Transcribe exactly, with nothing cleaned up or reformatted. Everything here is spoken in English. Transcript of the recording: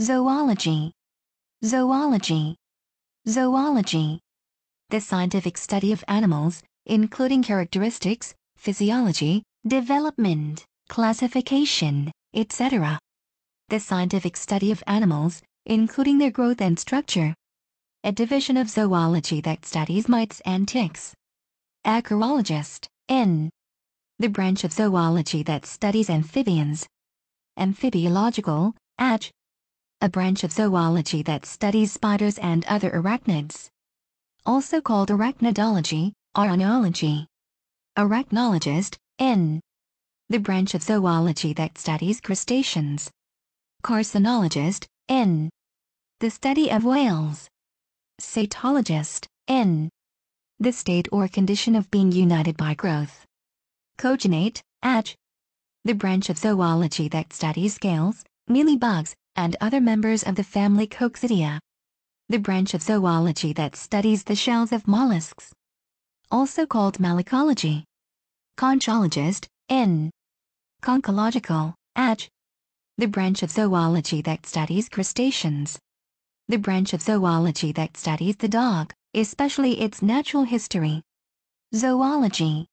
Zoology, zoology, zoology. The scientific study of animals, including characteristics, physiology, development, classification, et cetera. The scientific study of animals, including their growth and structure. A division of zoology that studies mites and ticks. Acarologist, N. The branch of zoology that studies amphibians. Amphibiological, A C. A branch of zoology that studies spiders and other arachnids. Also called arachnidology, araneology. Arachnologist, N. The branch of zoology that studies crustaceans. Carcinologist, N. The study of whales. Cetologist, N. The state or condition of being united by growth. Coadunate, A C. The branch of zoology that studies scales, mealybugs, and other members of the family Coccidea. The branch of zoology that studies the shells of mollusks. Also called malacology. Conchologist, N. Conchological, A C. The branch of zoology that studies crustaceans. The branch of zoology that studies the dog, especially its natural history. Zoology,